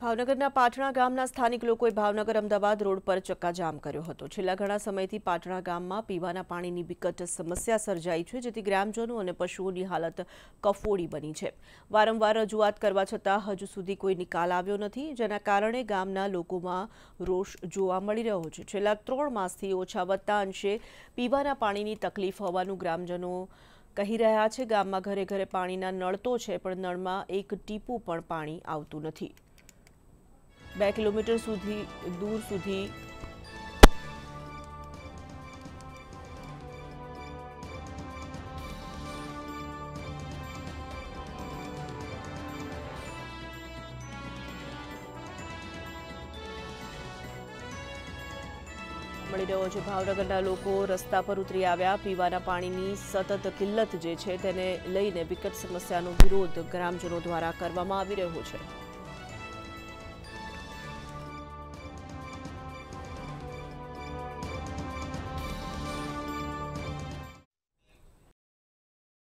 ભાવનગરના પાટણા ગામના સ્થાનિક લોકોએ ભાવનગર અમદાવાદ રોડ પર ચક્કાજામ કર્યો હતો। છેલ્લા ઘણા સમયથી પાટણા ગામમાં પીવાના પાણીની વિકટ સમસ્યા સર્જાઈ છે, જેથી ગ્રામજનો અને પશુઓની હાલત કફોડી બની છે। વારંવાર રજૂઆત કરવા છતાં હજુ સુધી કોઈ નિકાલ આવ્યો નથી, જેના કારણે ગામના લોકોમાં રોષ જોવા મળી રહ્યો છે। છેલ્લા 3 માસથી ઓછા વધતા અંશે પીવાના પાણીની તકલીફ હોવાનું ગ્રામજનો कही रहा है। गाम में घरे घरे पानी ना नल तो है, पर नल में एक टीपू पण पानी आवतु नथी। 2 किलोमीटर सुधी दूर सुधी मळी रह्यो छे। भावनगरना लोको रस्ता पर उतरी आव्या। पीवाना पाणीनी सतत किल्लत जे छे तेने लईने विकट समस्यानो विरोध ग्रामजनो द्वारा करवामां आवी रह्यो छे।